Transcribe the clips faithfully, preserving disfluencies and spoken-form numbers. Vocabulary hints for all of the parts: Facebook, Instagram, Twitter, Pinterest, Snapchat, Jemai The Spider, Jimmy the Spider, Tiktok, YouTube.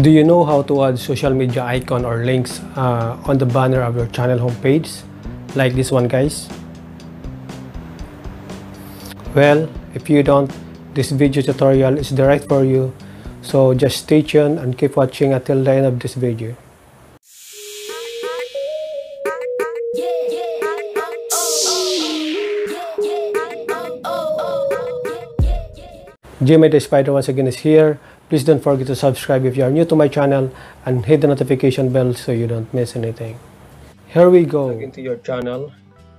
Do you know how to add social media icon or links uh, on the banner of your channel homepage, like this one, guys? Well, if you don't, this video tutorial is direct for you, so just stay tuned and keep watching until the end of this video. Jimmy the Spider once again is here. Please don't forget to subscribe if you are new to my channel and hit the notification bell so you don't miss anything. Here we go. Log into your channel.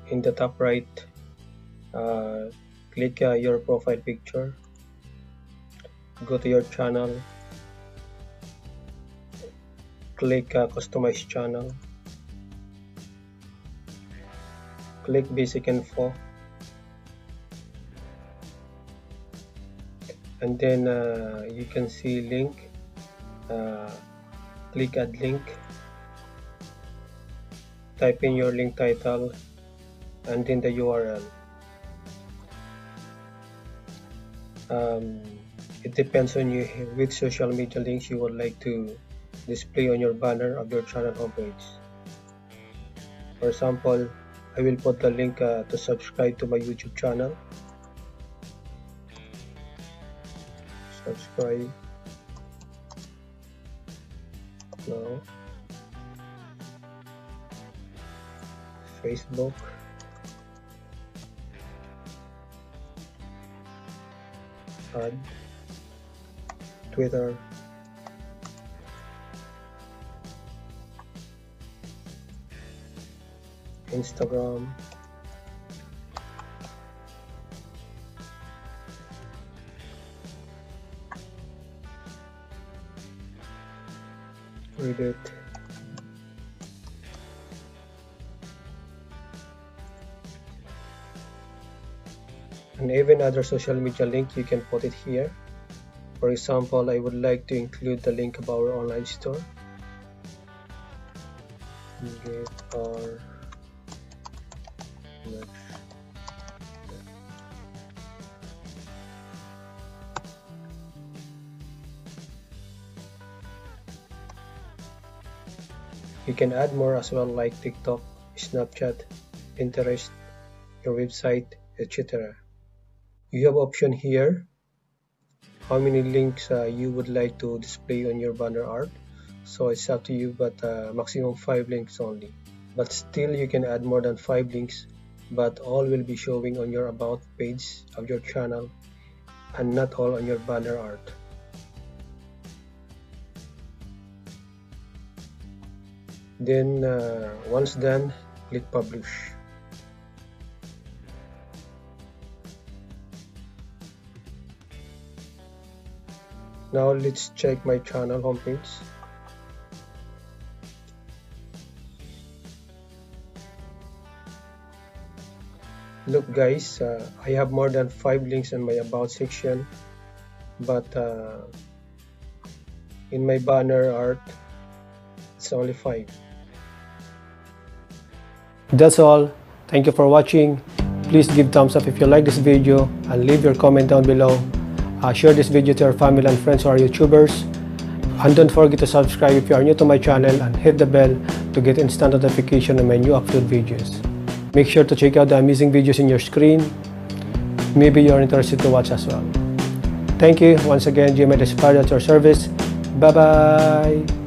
In the top right, uh, click uh, your profile picture. Go to your channel. Click uh, customize channel. Click basic info. And then uh, you can see link, uh, click add link, type in your link title and then the U R L. Um, it depends on you which social media links you would like to display on your banner of your channel homepage. For example, I will put the link uh, to subscribe to my YouTube channel. Subscribe now. Facebook. Add. Twitter. Instagram. Read it. And even other social media link, you can put it here. For example, I would like to include the link about our online store. Get our You can add more as well, like TikTok, Snapchat, Pinterest, your website, et cetera. You have option here, how many links uh, you would like to display on your banner art. So it's up to you, but uh, maximum five links only. But still you can add more than five links, but all will be showing on your about page of your channel and not all on your banner art. Then uh, once done, click publish. Now let's check my channel homepage. Look guys, uh, I have more than five links in my about section, but uh, in my banner art it's only five. That's all. Thank you for watching. Please give thumbs up if you like this video and leave your comment down below. Uh, share this video to your family and friends who are YouTubers. And don't forget to subscribe if you are new to my channel and hit the bell to get instant notification on my new upload videos. Make sure to check out the amazing videos in your screen. Maybe you are interested to watch as well. Thank you once again. Jemai The Spider at your service. Bye bye.